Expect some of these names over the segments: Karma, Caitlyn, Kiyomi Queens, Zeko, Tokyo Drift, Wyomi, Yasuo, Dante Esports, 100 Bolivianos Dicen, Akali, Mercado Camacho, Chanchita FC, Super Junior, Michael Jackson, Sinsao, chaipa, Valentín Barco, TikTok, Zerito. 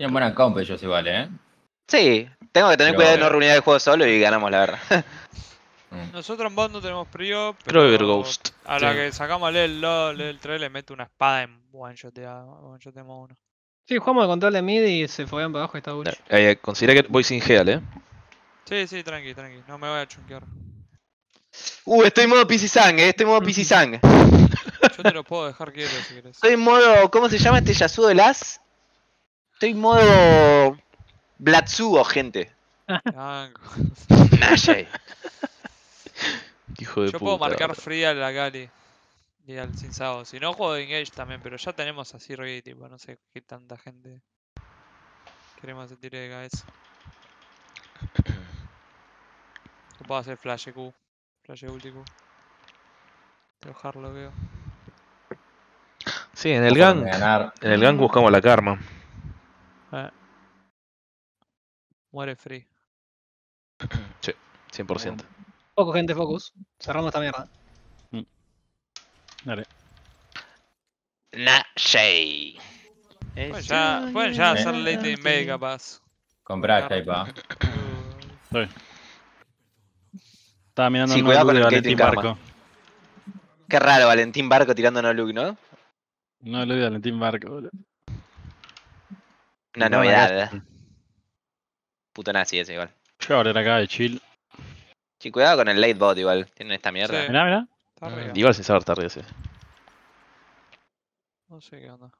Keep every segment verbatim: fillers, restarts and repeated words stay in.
Tienen buena comp ellos igual, ¿eh? Sí, tengo que tener pero cuidado de no reunir el juego solo y ganamos, la verdad. Nosotros en bot no tenemos prio, pero creo Ghost. A la sí. que sacamos el, el, el, el tres le meto una espada en one shot a uno. Sí, jugamos de control de mid y se foguean para abajo esta bucha. Eh, considera que voy sin heal, ¿eh? Sí, sí, tranqui, tranqui, no me voy a chunquear. Uh, estoy en modo Pisisang, eh, estoy en modo Pisisang. Yo te lo puedo dejar quieto si querés. Estoy en modo, ¿cómo se llama este Yasuo de las? Estoy en modo... Blatsuo, gente. Nashay. Hijo de Yo puta, puedo marcar free al Akali y al Sinsao. Si no, juego de engage también, pero ya tenemos así Roy, tipo, no sé qué tanta gente queremos que tire de cabeza. Yo puedo hacer flash Q, flash ulti Q. Dejarlo, veo. Sí, en el gank, en el gank buscamos la karma. Eh. Muere free. Sí, cien por ciento. Poco gente, focus. Cerramos esta mierda. Mm. Dale. Nashay. Pueden ya, pueden ya hacer late invade capaz. Comprá chaipa. Estoy. Estaba mirando sí, el look de Valentín Barco. Qué raro, Valentín Barco tirando no look, ¿no? No look de Valentín Barco, boludo. Una novedad. Puto nazi ese igual. Yo ahora acá de chill. Sí, cuidado con el late bot igual. Tienen esta mierda. Sí. Mirá, mirá. Está arriba. Igual sin saber tarde ese. No sé qué onda.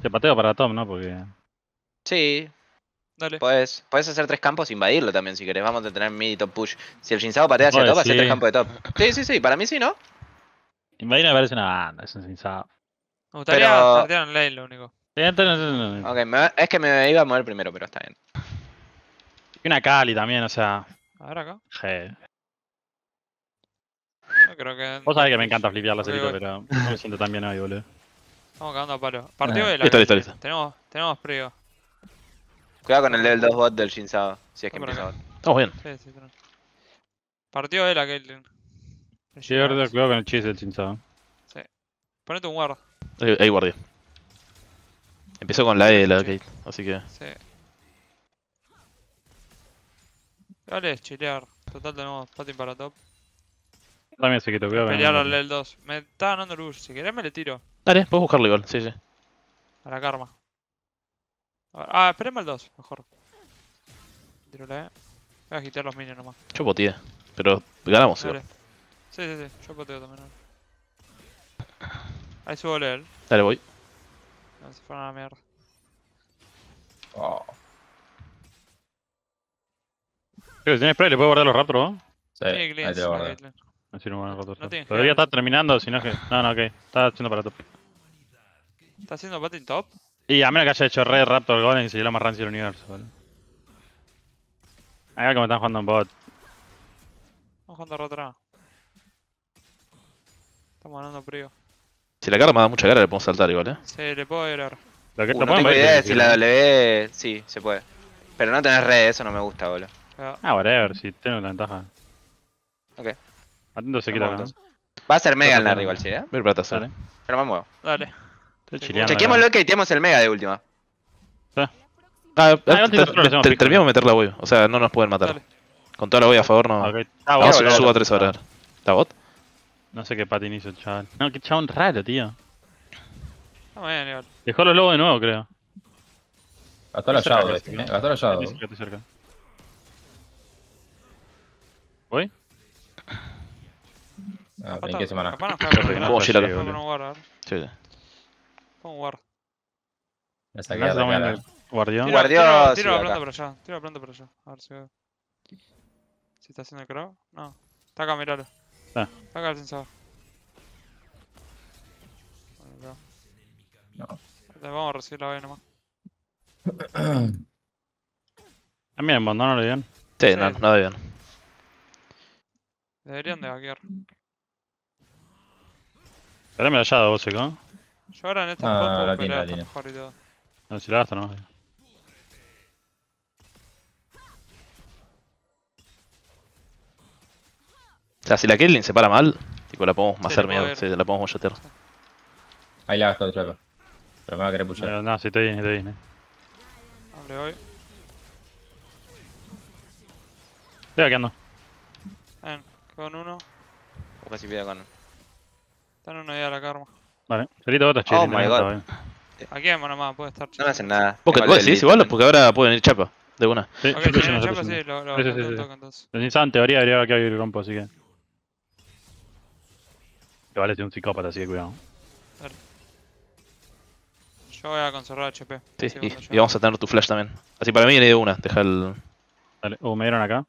Te pateo para Tom, ¿no? Porque... Sí. Dale. Podés, podés hacer tres campos e invadirlo también si querés. Vamos a tener mid y top push. Si el Sinsao patea hacia top, sí. hace tres campos de top. Sí, sí, sí. Para mí sí, ¿no? Invadir me parece una banda. Es un Sinsao. Me gustaría Pero... tener un late lo único. Okay, me va, es que me iba a mover primero, pero está bien. Y una Akali también, o sea. A ver acá. Je. No creo que. Vos sabés que me encanta flipear la serie, pero no me siento tan bien hoy, boludo. Estamos cagando a palo. Partido de la. Listo, listo, listo. Tenemos, tenemos frío. Cuidado con el level dos bot del Sinsao, si es que empieza bot. Estamos bien. Sí, sí, claro. Partido de la Caitlyn. Sí, verdad, cuidado con el cheese del Sinsao. Sí. Ponete un guard. Ahí, ahí guardia. Empezó con la E de la Kate, así que... Sí. Dale, chilear. Total tenemos patín para top. También se quitó, cuidado. Pelear al level dos. Me está ganando luz, si querés me le tiro. Dale, podés buscarlo igual, sí, sí. A la karma. Ah, esperemos al dos, mejor. Tiro la E. Voy a quitar los minions nomás. Yo poteé, pero ganamos igual. Sí, sí, sí, yo poteo también. Ahí subo el level. Dale, voy. No, se fueron a la mierda. Oh. Creo que si tienes spray le puedes guardar los raptors, ¿no? Sí, sí Glitz, ahí te guarda. No sirve un raptor. No todavía gel. Está terminando, si no es que... No, no, ok. Está haciendo para top. ¿Está haciendo battle top? Y a menos que haya hecho red raptor golem y se dio la más rancia del universo, ¿vale? Acá como están jugando en bot. Estamos jugando rotra. Estamos ganando frío. Si la cara me da mucha cara, le podemos saltar igual, ¿eh? Sí, le puedo agarrar. Uh, no tengo ver, idea, si la W... Sí, se puede. Pero no tenés red, eso no me gusta, boludo. Ah, whatever, si tengo la ventaja. Ok. Atento se quita acá. Va a ser mega el nerd igual, sí, ¿eh? Voy para atrás, ¿eh? Pero me muevo. Dale. Chequémoslo que quitemos el mega de última. Ah, terminamos de meter la wave, o sea, no nos pueden matar. Con toda la wave a favor, no... Subo a tres horas. ¿Está bot? No sé qué patín hizo el chaval. No, qué chabón raro, tío. No, bien, igual. Dejó los lobos de nuevo, creo. Gastó la llave, este, ¿no? Gastó la llave. Estoy cerca, estoy cerca. ¿Voy? Ah, ¿en qué semana? ¿Cómo llegar acá? Pongo un guard. Pongo un guard. Me saqué a la cara. Guardión. Guardión. Tiro la planta para allá. Tiro la planta para allá. A ver si veo. ¿Si está haciendo el crow? No. Está acá, miralo. Ah. Acá el sensor. Bueno, no. Le vamos a recibir la B nomás. También, ¿no? ¿No lo dieron? Sí, sí, no, no lo dieron. Deberían de hackear. Espérame la llave, vos, ¿no? Yo ahora en esta no, foto no, no, pelea está mejor y todo. No, si la gasto nomás. O sea, si la Caitlyn se para mal, tipo la podemos sí, hacer miedo, sí, la podemos molletear. Ahí la gastó de trapo. Pero me va a querer pushar. No, no, si estoy bien, estoy bien. Abre hoy. Estoy hackeando. Ven, con uno. O casi pida con uno. Están uno ya la karma. Vale, solito otro chile. Oh my god. Aquí vemos nomás, puede estar chido. No hacen nada. Vos decís igual, porque ahora pueden ir chapa. De una. Sí, ok, si vienen chapa, sí, lo toco entonces. En teoría debería que haber rompo, así que. Te vale ser un psicópata, así que cuidado. Dale. Yo voy a conservar H P. Sí, sí, y, y vamos a tener tu flash también. Así para mí le dio una, deja el. Dale, o oh, me dieron acá.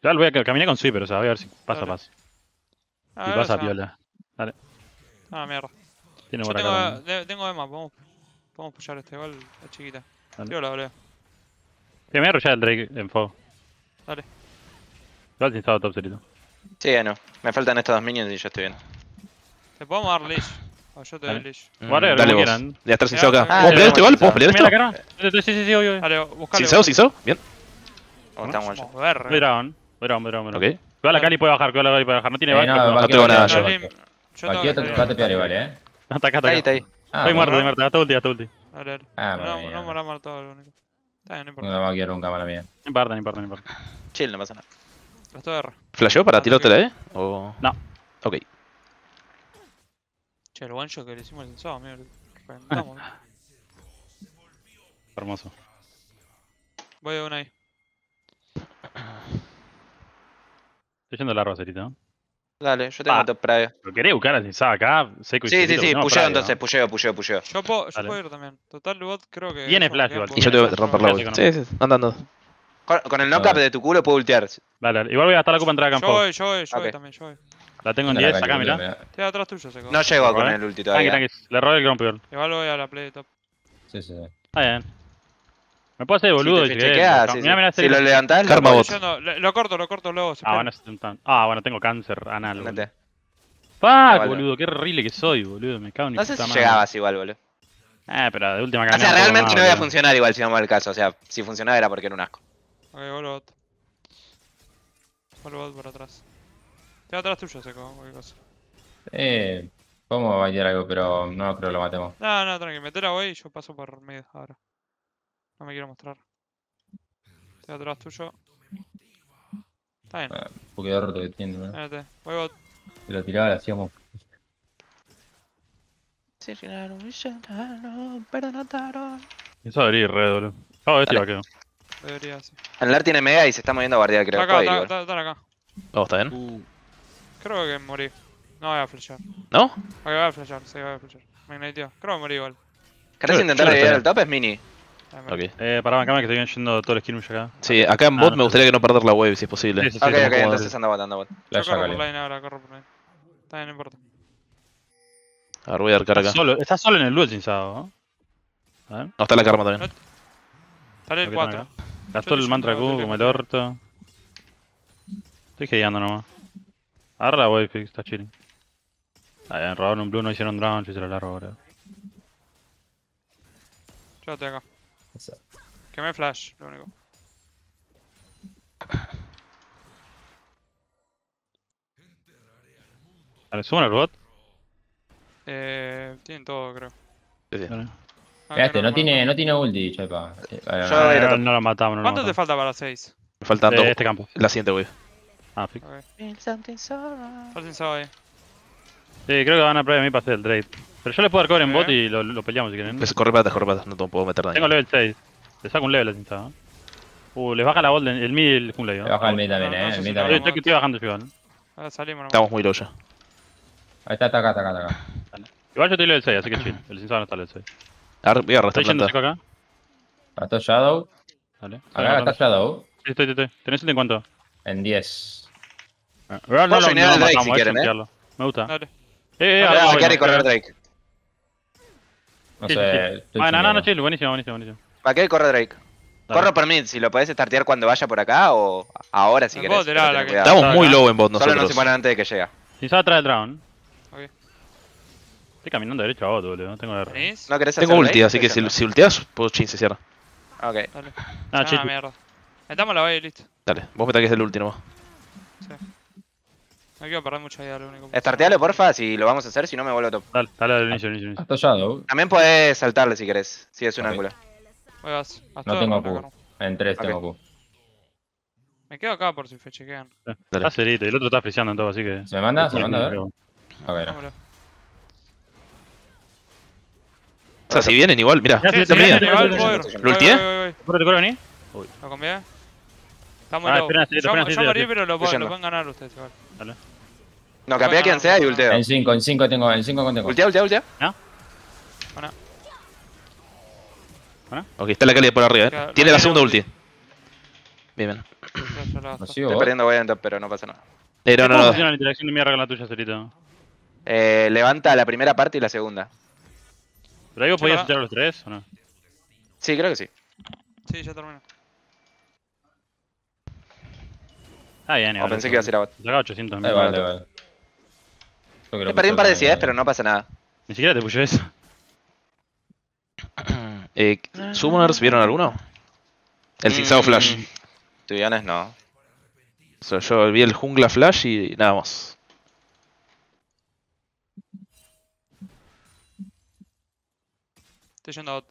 Ya voy a caminar con sweeper, o sea, voy a ver si pasa, dale. Pasa. A si ver, pasa, o sea, piola. Dale. Ah, mierda. Tiene yo tengo, acá, de, tengo Emma, podemos, podemos pushar este, igual es chiquita. Tiro la brea. Sí, me voy a arrollar el Drake en fuego. Dale. Lo has instado top cerito. Sí, ya no. Me faltan estos dos minions y yo estoy bien. ¿Te podemos dar leash? O yo te doy leash. Mm, dale, dale vos. De atrás sin acá. ¿Podemos pelear esto igual? ¿Podemos pelear esto? Sí, sí, sí, obvio. Dale, buscale. ¿Sin sao? ¿Sin sao? Bien. Estamos allá. Voy dragón. Voy dragón, voy dragón. Ok. Cuidado la Cali puede bajar, cuidado la Cali puede bajar. No tiene back. No tengo nada yo. Cualquiera te va a tepear igual, eh. Está acá, está acá. Ahí, está ahí. Estoy muerto, estoy muerto. Hasta ulti, hasta ulti. Dale, dale. Ah, no, no me lo ha matado lo único. Está bien, no importa. No me va a quedar nunca, mala mía. No importa, no importa, no importa. Chill, no pasa nada. ¿Flasheó para tirártela, eh? ¿O? No. Ok. Che, el one shot que le hicimos el sábado, amigo. Reventamos. Hermoso. Voy de una ahí. Estoy yendo largo, Cerito, ¿no? Dale, yo tengo ah, top previo. ¿Pero querés buscar a Cinsá acá? Seco y sí, sí, sí, pusheo entonces, pusheo, pusheo, pusheo. Yo puedo, yo puedo ir también. Total, bot creo que... Viene flash igual. Y yo te voy a romper la bot. Sí, sí, andando. Con, con el knock-up de tu culo puedo ultear. Dale, dale, igual voy a gastar la copa entrada acá. Yo voy, yo voy, yo okay. voy también, yo voy. La tengo en diez, acá mirá. Estoy atrás tuyo, Seco. No llego con el ulti todavía. Tranqui, tranqui, le robé el Grompiol. Igual voy a la play de top. Sí, sí, sí. Está bien. Me puedo hacer boludo si y chequea, sí, mirá, mirá, sí. Si lo levantás, Karma bot. Lo corto, lo corto luego. Ah, bueno, ah, bueno, tengo cáncer anal. Fuck, boludo, qué horrible que soy, boludo. Me cago en mi puta madre. No sé si llegabas igual, boludo. Eh, pero de última cagada. O sea, realmente no iba a funcionar igual si no mal el caso. O sea, si funcionaba era porque era un asco. Ok, vuelvo bot. Vuelvo bot por atrás. Estoy atrás tuyo, Seco, cualquier cosa. Eh, podemos bailar algo, pero no creo que lo matemos. No, no, tranqui, metela wey y yo paso por mid ahora. No me quiero mostrar. Estoy atrás tuyo. Está bien. Ah, un poquito de roto que tiene, ¿no? Vete, voy bot. Te lo tiraba, lo hacíamos. Se giraron y llenaron, pero no taron. Eso debería ir red, boludo. Ah, este va a quedar. Debería, sí. Anlar tiene mega y se está moviendo a guardia, creo. Está acá, está, está acá. Oh, ¿está bien? Uh. Creo que morí. No voy a flashear. ¿No? Ok, voy a flashear, sí, voy a flashear. Me igniteó. Creo que morí igual. ¿Querés intentar llegar al top? Es mini. Ok. Eh, pará, bancame que te vienen yendo todo el skirmish acá. Sí, acá en bot me gustaría que no perder la wave si es posible. Ok, ok, entonces anda bot, anda bot. Yo corro por line ahora, corro por line. Está bien, no importa. A ver, voy a arcar acá. Estás solo en el duel, Cinsado, ¿no? A ver. No, está la karma también. Sale el cuatro. Gastó el mantra Q como el orto. Estoy gedeando nomás. Agarra la wave, está chilling. Ah, robaron un blue, no hicieron dragon, yo se lo largo, boludo. Yo estoy acá. Que me flash, lo único. Vale, ¿suman el bot? Eh. Tienen todo, creo. Sí, sí. Vale. Ah, Fíjate, no, no, tiene, no tiene ulti, chaipa. No, no lo matamos, no. ¿Cuánto lo matamos. Te falta para seis? Me faltan dos. Este campo. La siguiente wave. Ah, fijo. Okay. Something sorry. Sí, creo que van a probar a mí para hacer el trade. Pero yo les puedo dar cover okay. en bot y lo, lo peleamos si quieren. Es corre patas, corre patas, no puedo meter daño. Tengo level seis. Le saco un level a Cinsá. Uh, les baja la bot, el mid y el jungle. Le baja el mid también, eh. Estoy bajando yo, ¿no? Ahora salimos, ¿no? Estamos muy low ya. Ahí está, está acá, está acá, está acá. Vale. Igual yo estoy level seis, así que chill. El Cinsá no está level seis. Ahora voy a arrastrar planta. Estoy yendo acá. Arrastró Shadow. Dale. Acá está Shadow. Sí, estoy, estoy, estoy. ¿Tenés el de cuánto? En diez. Eh, no, no, no, no, Drake si quieren, eh. Me gusta. Dale. Eh, eh, no, ahora sacar y correr Drake. No sé. Ah, no, no, no, chill, buenísimo, buenísimo, buenísimo. ¿Para qué corre Drake? Dale. Corro por mid, si lo podés startear cuando vaya por acá o ahora si en querés. Bot, la, la, la, estamos muy low en bot nosotros. Solo nos separan antes de que llega. Si sale atrás del round. Okay. Estoy caminando derecho a bot, boludo, no tengo la R. No querés hacer. Tengo ulti, así que si ulteas, puedo chin se cierra. Ok. Dale. Ah, chill. Metamos la wave y listo. Dale, vos me taques el ulti nomás. Sí. No quiero perder mucha vida, lo único. Startealo, porfa, si lo vamos a hacer, si no me vuelvo top. Dale, dale al inicio, inicio, inicio. Hasta allá, también podés saltarle si querés, si es un ángulo. No tengo Q. En tres tengo Q. Me quedo acá por si fechequean. Está cerito, y el otro está friseando en todo, así que... ¿Se me manda? ¿Se me manda? A ver. O sea, si vienen igual, mirá. Si vienen igual, poder. ¿Lo ultié? ¿Te puedo venir? ¿Lo conviene? Estamos ah, espera, espera, espera, yo, yo morí, pero lo, lo pueden ganar ustedes, igual. Dale. No, capea quien sea y ulteo. En cinco, en cinco tengo, en cinco tengo. Ultea, ultea, ultea. ¿No? Bueno. ¿Bueno? Ok, está la Cali por arriba, eh. Tiene la, la, la, la segunda ulti. Bien, bien. No sigo, estoy perdiendo Voyant, pero no pasa nada. Pero no, no, no. ¿Cómo la interacción de mierda con la tuya, Cerito? Eh, levanta la primera parte y la segunda. ¿Pero algo podías ultear a los tres o no? Sí, creo que sí. Sí, ya termino. Ah, bien, o vale, pensé que iba a ser a bot. Llega ochocientos mil. Vale, vale, vale. Yo creo que perdí un par de ideas, pero no pasa nada. Ni siquiera te puse eso. eh, ¿Summoners vieron alguno? El zigzag mm. flash. Tuyanes no. So, yo vi el jungla flash y nada más. Estoy yendo a bot.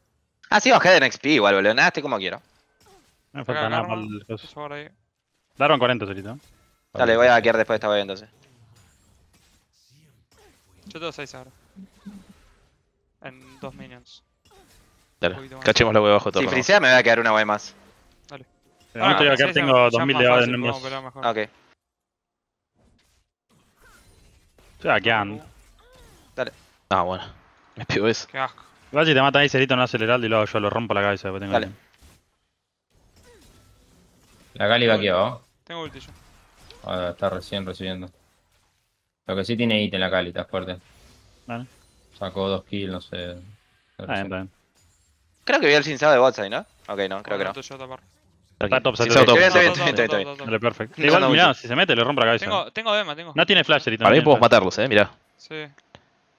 Ah, sí, bajé de N X P igual, boludo. Nada, estoy como quiero. No me falta acá, nada para el caso. Daron cuarenta, Solito. Dale, voy a hackear después de esta web entonces. Yo tengo seis ahora. En dos minions. Dale, cachemos la web abajo todo. Si frisea me voy a quedar una web más. Dale. Si no te voy a quedar, tengo dos mil de A D en el ok. Estoy hackeando. Dale. Ah, bueno. Me pego eso. Qué asco. Igual si te matan ahí, Cerito, no hace el heraldo y luego yo lo rompo la cabeza. Después tengo dale. La Gali va aquí abajo. Tengo ulti yo. Ah, está recién recibiendo. Lo que sí tiene ítem la Gali, está fuerte. Vale. Sacó dos kills, no sé. Está bien, está bien. Creo que vi el sinsado de bots ahí, ¿no? Ok, no, creo que no. Está top, está top. Estoy bien, estoy perfecto. Igual, mirá, si se mete le rompo la cabeza. Tengo dema, tengo. No tiene flash, Cerito. Para mí podemos matarlos, eh, mirá. Sí.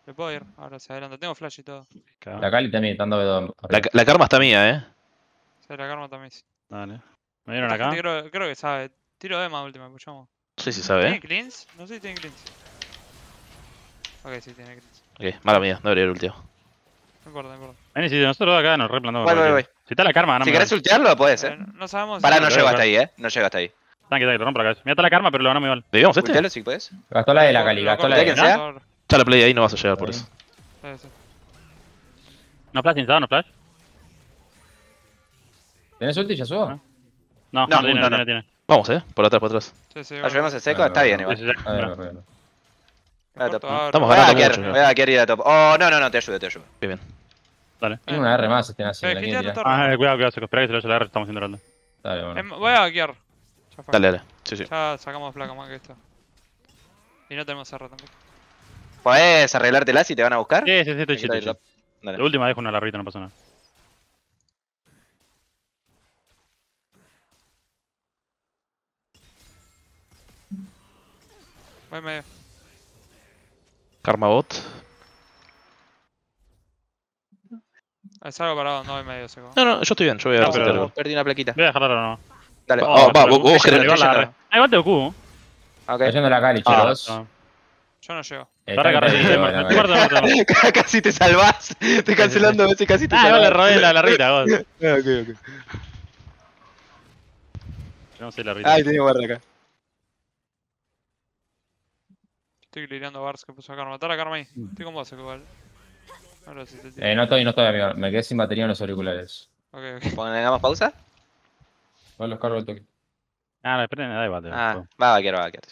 Le puedo ir, ahora se adelanta. Tengo flash y todo. La Gali también, está dando. La Karma está mía, eh. Sí, la Karma también. Dale. ¿Me vieron acá? Creo, creo que sabe. Tiro de más última, escuchamos. No sé si sabe. ¿Tiene cleans? No sé si tiene cleans. Ok, sí, tiene cleans. Ok, mala mía, no debería ir ulteo. No importa, no importa. Vení, si nosotros acá nos replantamos. Voy, voy, voy. Si está la Karma, ganamos. Si querés ultearlo, podés, eh. No sabemos. Pará, no llega hasta ahí, eh. No llega hasta ahí. Tanque, tanque, te rompo la cabeza. Mira, está la Karma, pero lo ganamos igual. ¿Debíamos este? Ultealo si podés. Gastó la de la Cali, gastó la de la Cali. Ya la play ahí, no vas a llegar por eso. No flash, instalado, no flash. ¿Tenés ulti, Yasuo? No, no, no, tiene, no, no. Tiene, tiene. Vamos, eh, por atrás, por atrás. Sí, sí, ayudemos a seco, está bien igual. Sí, sí, sí. A ver, a ver, a ver. A top. Estamos ganando. Voy a querer ir a top. Oh, no, no, no, te ayudo, te ayudo. Bien, bien. Dale. Tengo una R más, este nazi. Ah, cuidado, cuidado, seco. Espera que se lo haya la R, estamos haciendo rando. Dale, bueno. Voy a hackear. Dale, dale. Sí, sí. Ya sacamos flaca más que esto. Y no tenemos R tampoco. ¿Podés arreglártela si te van a buscar? Sí, sí, sí, estoy chido. La última dejo una larrita, no pasa nada. Voy medio. Karma bot. Es algo parado, no voy medio seco. No, no, yo estoy bien, yo voy a ver. No, perdí una plaquita. Voy a dejarla o no. Dale, oh, oh, va, vos, vos querés la. Ah, igual te ocupo. Ok. Cayendo la Cali, chicos. Ah, yo no llego. Casi te salvás. Estoy cancelando veces, casi te salvás. Ah, no le robé la larrita, vos. Ok, ok. Yo no sé la larrita. Ay, tenía guarda acá. Estoy glirando bars que puso a Karma. Está la Karma ahí. Estoy con vos, igual. Ahora sí te tiro. Eh, no estoy, no estoy, amigo. Me quedé sin batería en los auriculares. Ok, ok. ¿Pongamos pausa? Voy los cargo el toque. Ah, no, esperen, da igual. Ah, va a vaquear, va a vaquear.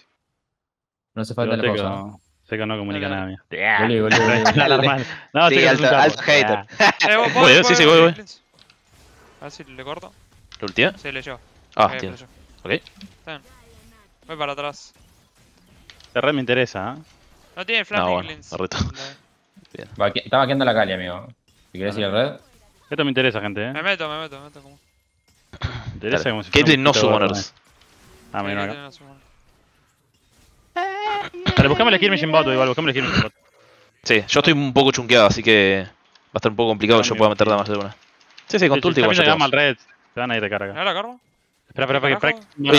No hace falta la pausa. Seco no comunica nada, amigo. Golí, golí, golí. No, sí, alto hater. Voy, sí, sí, voy, voy. A ver si le corto. ¿Lo ultía? Sí, le llevo. Ah, tiene. Ok. Está bien. Voy para atrás. La red me interesa, ¿eh? No tiene flash, no, bueno, bien. Va, está vaqueando la Cali, amigo. Si querés ir a red. Esto me interesa, gente, ¿eh? Me meto, me meto, me meto. Como... Me interesa dale. Como si Caitlyn no summoners. Ah, me no, no summoners. Dale, buscame el skirmish en bot, igual, buscame el skirmish en bot. Sí, yo estoy un poco chunqueado, así que va a estar un poco complicado que yo pueda meter damas de una. Sí, sí, con tu ulti igual. Se llama al red, te van a ir de carga. ¿No la cargo? Espera, espera, espera. Me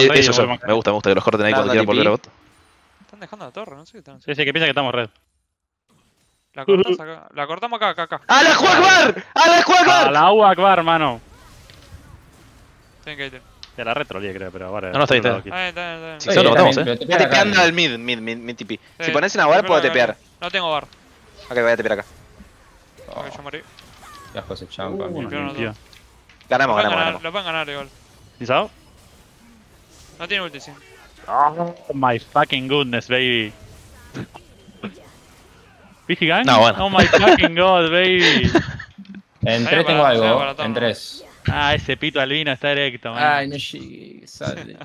gusta, me gusta que los corten ahí cuando quieran volver a bot. Están dejando la torre, no sé qué están haciendo. Sí, sí, que piensa que estamos red. La cortamos acá, la cortamos acá, acá, acá. ¡Allahu Akbar! ¡Allahu Akbar! ¡Allahu Akbar, mano! Tienen que irte. Te la retrolé, creo, pero ahora. No, no está ahí, está bien, está bien. Si solo lo matamos, eh. Fíjate que anda el mid, mid, mid, mid T P. Si pones en la bar, puedo tepear. No tengo bar. Ok, voy a tepear acá. Ok, yo morí. Ya fue ese champa. Ganamos, ganamos, ganamos. Lo pueden ganar igual. ¿Lizado? No tiene ulti, sí. Oh my fucking goodness, baby. ¿Vigi gang? No, bueno. Oh my fucking god, baby. En tres tengo algo, en tres. Ah, ese pito albino está erecto, man. Ay, no llegué, sale.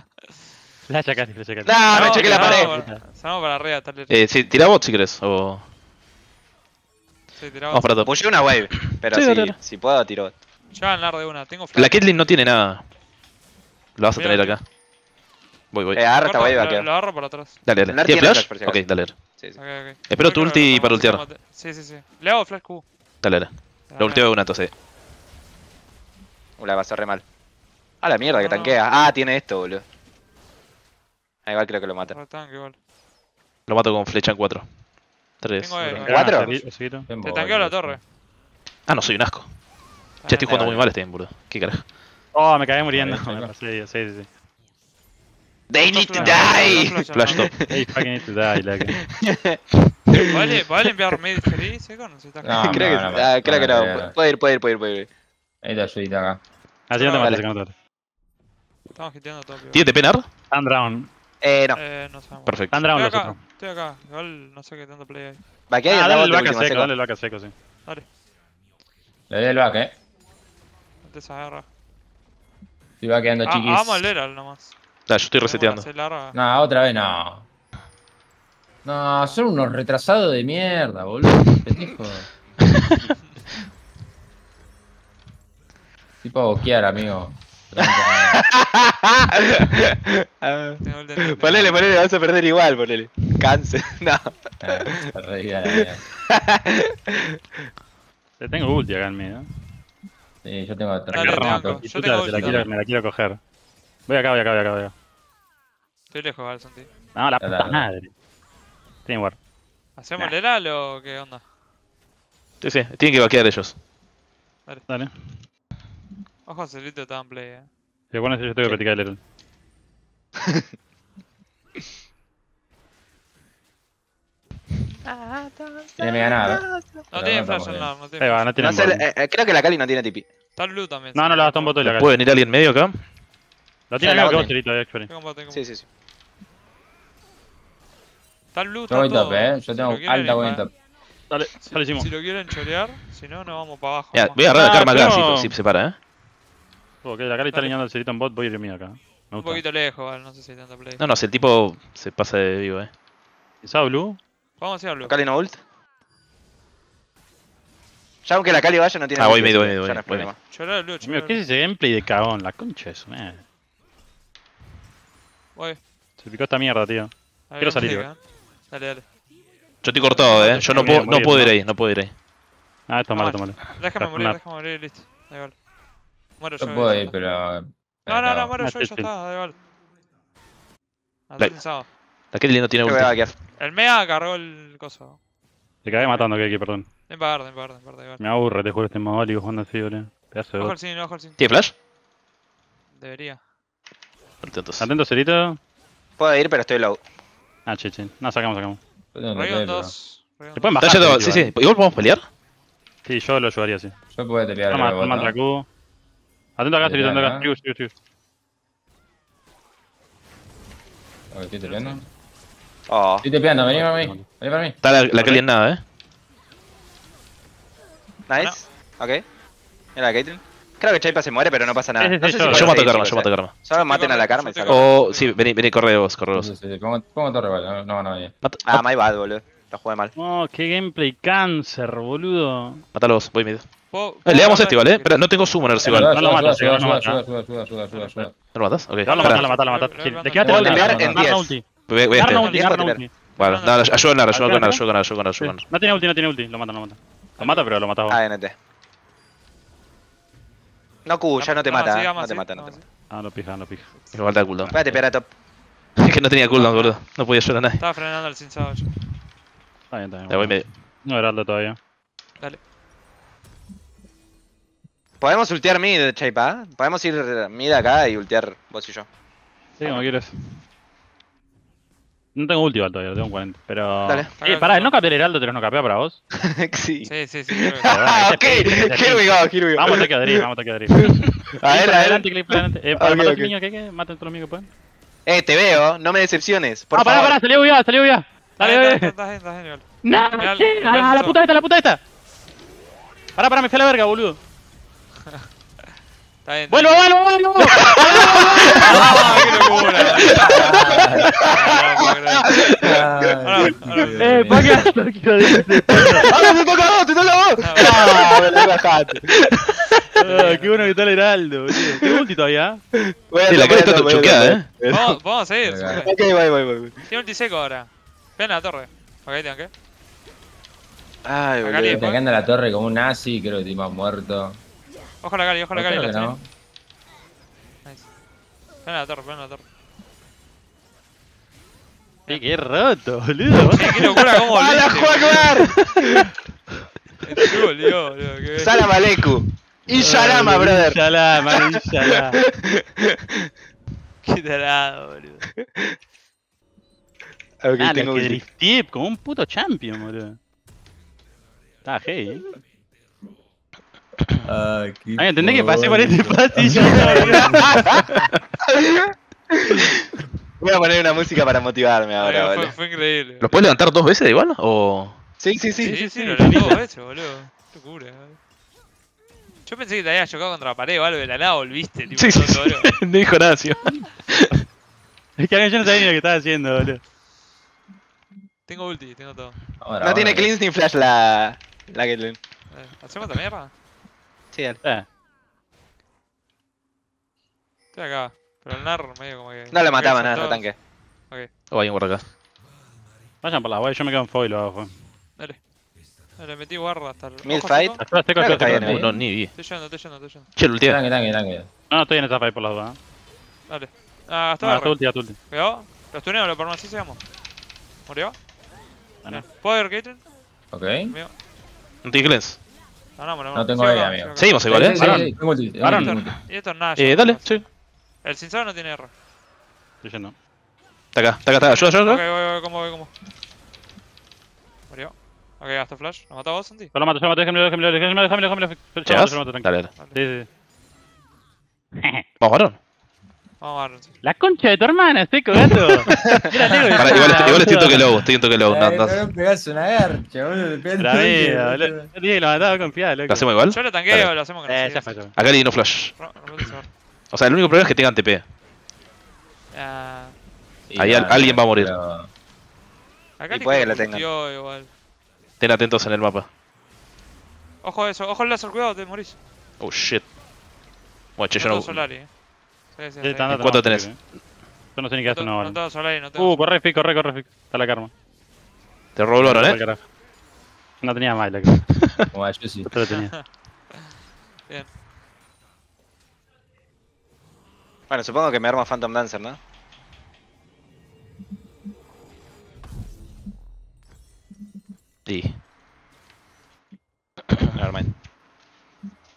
Flasha casi, flasha casi. No, no, me chequé la pared. Salgamos para arriba, tal vez. Eh, sí, tira bot si querés, o... Sí, tira bot. Vamos para todo. Pushé una wave, pero sí, si, si puedo, tiro bot. Ya ganar de una, tengo flash. La Caitlyn no tiene nada. Lo vas a tener acá. Voy, voy. Eh, agarra esta wave acá. Lo agarro para atrás. Dale, dale. ¿Tiene flash? Ok, dale. Sí, sí. Espero tu ulti para ultear. Sí, sí, sí. Le hago flash Q. Dale, dale. Lo ulteo de una, entonces. La pasó re mal. Ah, la mierda que no, tanquea. No. Ah, tiene esto, boludo. Ah, igual creo que lo mata. Lo mato con flecha en cuatro. tres. ¿cuatro? Te tanqueo la torre. Ah, no, soy un asco. Ah, ya estoy jugando muy mal este game, boludo. ¿Qué carajo? Oh, me cagué muriendo. Sí, sí, sí. They need to die. Flash top. They fucking need to die, la que. ¿Puedes limpiar mid feliz? Creo que no. Puede ir, puede ir, puede ir, puede ir. Ahí te ayudita acá. Así no te mates, vale. Estamos hiteando todo. ¿Tiene T P Nard? Stand down. Eh, no. Eh, no sabemos. Perfecto. Stand down, nosotros. Estoy acá. Igual no sé qué tanto play hay. Va, que hay ah, dale el vaca seco, seco, dale el vaca seco, sí. Dale. Le doy el vaca, eh. No te agarra. Estoy vaqueando, ah, chiquis. Vamos al Leral nomás. Nah, yo estoy reseteando. Nah, otra vez no. No, son unos retrasados de mierda, boludo. Pendejo. Tipo a boquear, amigo. Ponele, ponele, vas a perder igual, ponele. Cáncer, no. Te tengo ulti acá en medio. Sí, yo tengo atrás. Me la quiero coger. Voy acá, voy acá, voy acá, voy acá. Estoy lejos, Valsanti. No, la puta madre. Tienen guard. ¿Hacemos leral o qué onda? Sí, sí, tienen que vaquear ellos. Dale. Dale. Ojo, Celito está en play, eh. Si bueno, yo tengo que practicar el Tiene mega nada. No tiene flash al lado, no tiene. Ahí va, no tiene nada. Creo que la Cali no tiene T P. Está el blue también. No, no, la gastó un botón y la Cali. ¿Puede venir alguien medio acá? Lo tiene medio que vos, Celito, de Xperia. Sí, sí, sí. Está el blue, está el blue. Yo voy top, eh. Yo tengo alta buena top. Dale, ya lo hicimos. Si lo quieren chorear, si no, nos vamos para abajo. Voy a agarrar a Karma acá, si se para, eh. Ok, la cara está alineando el cerito en bot, voy a ir mío acá. Un poquito lejos, vale, no sé si hay tanta play. No, no, si el tipo se pasa de vivo, eh. ¿Es a blue? Vamos a ir a blue. ¿Cali no ult? Ya aunque la Cali vaya no tiene... Ah, voy mid, voy mid, voy mid. Chorá el blue, chorá el blue. ¿Qué es ese gameplay de cagón? La concha es, man. Voy. Se picó esta mierda, tío. Quiero salir, eh. Dale, dale. Yo estoy cortado, eh. Yo no puedo ir ahí, no puedo ir ahí. Ah, esto es malo, esto es malo. Déjame morir, déjame morir, listo. Da igual. Muero yo, yo puedo ir, pero... No, no, no, muero yo, ya está, da igual. La, la Caitlyn no tiene ulti. El mea cargó el coso. Te cagué matando, Keki, perdón. Ven para guarda, ven para guarda, ven para guarda. Me aburre, te juro, este mogólico jugando así, boludo. Pedazo de bot. Ojo el sin, ojo el sin. ¿Tiene flash? Debería. Atentos. Atento, Cerito. Puedo ir, pero estoy low. Ah, che, che. No, sacamos, sacamos. Rayon dos. ¿Te pueden bajar? Sí, sí. ¿Igual podemos pelear? Sí, yo lo ayudaría, sí. Yo puedo pelear. Toma otra Q. Atento acá, estoy atento acá. Sigo, sigo, sigo. Ok, estoy tepeando. Oh. Estoy tepeando, vení para mí. Vení para mí. Está la, la Cali en nada, eh. Nice. No. Ok. Mira la Caitlyn. Creo que Chaipa se muere, pero no pasa nada. Sí, sí, no sí, sé yo, si yo mato a Karma, yo mato a Karma. Solo maten a la Karma y sacan. Oh, sí, vení, vení, corre vos, corre vos. Sí, sí, sí. Pongo, pongo torre, vale. No, no, bien. Ah, my bad, boludo. La jugué mal. No, oh, qué gameplay cáncer, boludo. Mátalo vos, voy mid. Eh, le damos este igual, eh. Pero no tengo summoners igual. No lo matas, no lo matas. ¿No lo matas? Ok. No lo matas, lo matas, lo matas. Le quedaste con la ulti. Voy a este. Bueno, no, ayudo a ganar, ayudo a ganar, ayudo a ganar, ayudo a ganar. No tiene ulti, no tiene ulti. Lo mata, lo mata. Lo mata, pero lo matas vos. A N T. No Q, ya no te mata. No te mata, no te mata. Ah, no pija, no pija. Igual te da cooldown. Voy a tepear a top. Es que no tenía cooldown, gordo. No podía subir a nadie. Estaba frenando al cinchado. Está bien, está bien. Te voy medio. No heraldo todavía. Dale. Podemos ultear mid, Chaipa. Podemos ir mid acá y ultear vos y yo. Sí, como quieres. No tengo ulti todavía, tengo cuarenta, pero... Dale. Eh, pará, ¿el no capea el heraldo te lo no capea para vos? Sí. Sí, sí, sí. Ah, ok, here we go, here we go. Vamos a Tokyo Drift, vamos a Tokyo Drift. A ver, a ver. Adelante, clip adelante. Eh, para matar a los niños que hay que, maten a todos los niños que pueden. Eh, te veo, no me decepciones, por favor. Ah, pará, pará, salió ya, salió ya. Dale, dale. No, a la puta esta, a la puta esta. Pará, pará, me fui a la verga, boludo. Está bien, está bueno, bien. bueno, bueno, bueno. ¡Ah, qué locura! Eh, paga, no quiero decirte. ¡Ah, te toca a vos, te toca a vos! ¡Ah, relajate! ¡Qué bueno que está el heraldo! ¿Qué ulti todavía? Sí, la cara está tan choqueada, eh. Vamos a seguir. Ok, voy, voy, voy. Tiene ulti seco ahora. Pega en la torre. Ok, tengan que. Ay, boludo. Está pegando a la torre como un nazi, creo que te iba muerto. Ojo la Cali, ojo la Cali, la tenemos. Nice. Ven a la torre, ven a la torre. Eh, qué roto, boludo. Eh, qué locura, cómo volviste. ¡Hala, Juacuar! Este boludo, boludo. Salam Aleku. Inshalama, brother. Inshalama, inshalama. Qué tarado, boludo. Ah, lo que drifté como un puto champion, boludo. Está hey, eh. Ah, ay, entendés que pasé por este pasillo. Voy a poner una música para motivarme ahora, boludo. Fue, fue increíble. ¿Los puedes levantar dos veces igual? ¿O? Sí, sí, sí. Sí, sí, sí, lo levanté dos veces, boludo. Qué locura, boludo. Yo pensé que te habías chocado contra la pared o algo, de la nada volviste, tipo, sí, sí, todo, boludo. No dijo nada, sí. Es que yo no sabía ni lo que estaba haciendo, boludo. Tengo ulti, tengo todo. Ahora, no ahora, tiene cleanse ni flash la. La Caitlyn. ¿Hacemos otra mierda? Sí, dale. Eh. Estoy acá, pero el narro medio como que... No lo mataban, nada, no tanque. Ok. O hay un guarda acá. Vayan por la wey, yo me quedo en foil lo abajo. Dale. Le metí guarda hasta el... ¿Mil fight? No, ni vi. Estoy yendo, estoy yendo, estoy yendo. Che, el ulti. Tanque, tanque, tanque. No, no estoy en esa fight por las dos, eh. Dale. Ah, gastó la ulti, gastó ulti. Cuidado. Los tuneo, lo paramos así, sigamos. ¿Murió? Vale. ¿Puedo ir, Caitlyn? Ok. No tiene cleanse. No, no, no, no tengo aire, amigo. Seguimos igual, eh. Y esto es nada. Eh, dale, sí. El sincero no tiene R. Estoy yendo. Está acá, está acá, está acá. Ayuda, ayuda. Ok, voy, voy, como, voy, como. Murió. Ok, gastó flash. ¿Lo matás vos, Santi? Yo lo mato, yo lo mato. Déjame, déjame, déjame, déjame, déjame. ¿Llegas? Dale, dale. Sí, sí. Vamos, varón. Vamos, varón. La concha de tu hermana, seco, gato. Igual estoy en toque lobo, estoy en toque lobo. No me pegás una garcha, boludo, te pegas una garcha. La vida, boludo. Lo mataba confiado, loco. ¿Lo hacemos igual? Yo lo tanqueo, lo hacemos con... Eh, ya falló. Acá le no flash. O sea, el único problema es que tengan T P. Ahí alguien va a morir. Y puede que la tengan. Ten atentos en el mapa. Ojo eso, ojo el láser, cuidado, te morís. Oh shit. Bueno, che, yo no... ¿Cuánto tenés? Yo no sé ni qué hacer una hora. Uh, corre, Fic, corre, corre, Fic. Está la karma. Te robó el oro, eh. No tenía más, la que... Bueno, yo sí. Yo lo tenía. Bien. Bueno, supongo que me arma Phantom Dancer, ¿no? Sí. Nevermind.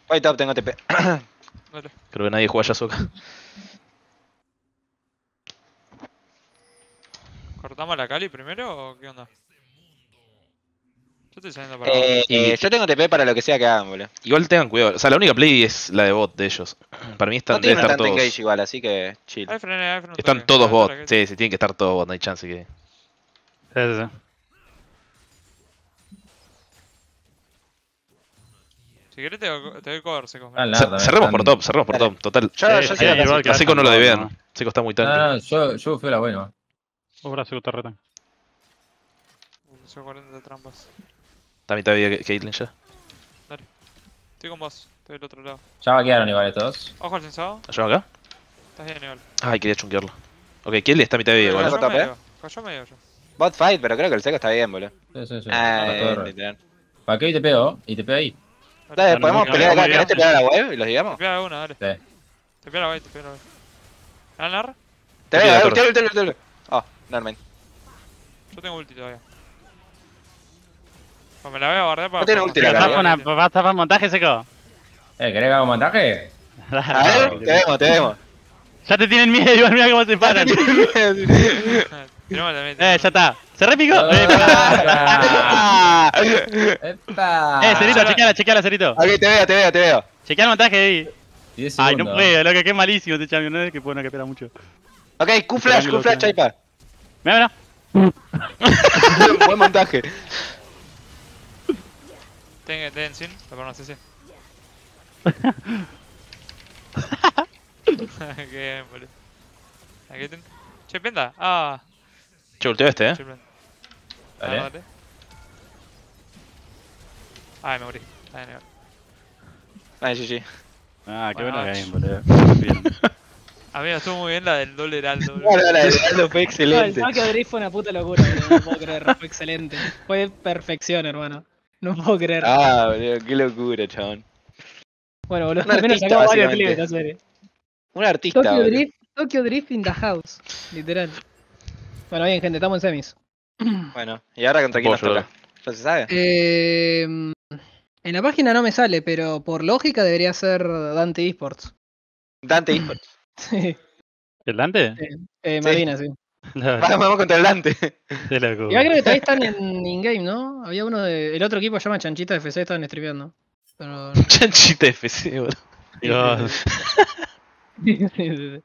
White top, tengo T P. Creo que nadie juega Yasuo acá. ¿Cortamos la Cali primero o qué onda? Yo estoy saliendo para... Eh, eh, yo tengo T P para lo que sea que hagan, boludo. Igual tengan cuidado. O sea, la única play es la de bot de ellos. Para mí están, no deben estar todos. No tienen engage igual, así que chill. Ahí frené, ahí frené, están toque. Todos bot. Sí, sí, tienen que estar todos bot. No hay chance que... Sí, sí, sí. Si querés te, te doy cover, Seco. Ah, nada, cerremos por top, cerremos por top. Total. Yo, yo sí, a Seco no lo debían. Seco está muy tanque. No, no, yo, yo fui a la buena. Ahora Seco está retan. cuarenta trampas. Está a mitad de vida Caitlyn ya. Dale. Estoy con vos, estoy del otro lado. Ya va a quedar igual estos. Ojo al sensado. ¿Ayuda acá? Estás bien igual. Ay, quería chunkearlo. Ok, Caitlyn está a mitad de vida igual. Cayó medio, cayó medio yo. Bot fight, pero creo que el Seco está bien, boludo. Sí, sí, sí. Ah, literal. ¿Para qué? Y te pego, y te pego ahí. Dale, podemos pelear acá. ¿Querés te pegar a la web y los digamos? Te pega una, dale. Te pega la web, te pega la web. ¿Ganar? Te veo, te veo, te veo. Norman. Yo tengo ulti todavía. Pues me la voy a guardar para... No tiene ulti, la verdad. Pues basta para montaje, seco. Eh, ¿querés que haga un montaje? A ver, te vemos, te vemos. Ya te tienen miedo, igual mira cómo se paran. Eh, ya está. ¿Se repicó? ¡Epa! Eh, Cerito, chequeala, chequeala, Cerito. Ok, te veo, te veo, te veo. Chequea el montaje ahí. Ay, no puedo, loco, que es malísimo este champion, no es que puedo, no que espera mucho. Ok, Q-Flash, Q-Flash, chaipa. Mira, mira. Buen montaje. Ten, ten, sin, lo conoces, sí. Qué bien, boludo. Aquí ten. Che, penda. Ah. Che, ulteo este, eh. Vale. Ay, me morí. Ay, no. Ay, sí, sí. Ah, qué bueno, bueno game, boludo. Amigo, estuvo muy bien la del doble heraldo. La del heraldo fue excelente. No, el Tokyo Drift fue una puta locura, boludo. No puedo creer, fue excelente. Fue perfección, hermano. No puedo creer. Ah, boludo, qué locura, chabón. Bueno, boludo, al menos sacamos varios clips, la serie. Un artista, Tokyo bro. Drift, Tokyo Drift in the house, literal. Bueno, bien, gente, estamos en semis. Bueno, ¿y ahora contra quién nos toca? ¿Ya se sabe? Eh, en la página no me sale, pero por lógica debería ser Dante Esports. ¿Dante Esports? Sí. ¿El Dante? Eh, eh, Marina, sí. sí. Vamos contra el Dante. Yo creo que todavía están en in-game, ¿no? Había uno de... El otro equipo se llama Chanchita F C, estaban streameando. Pero... Chanchita F C, boludo. Dios. Sí, sí, sí.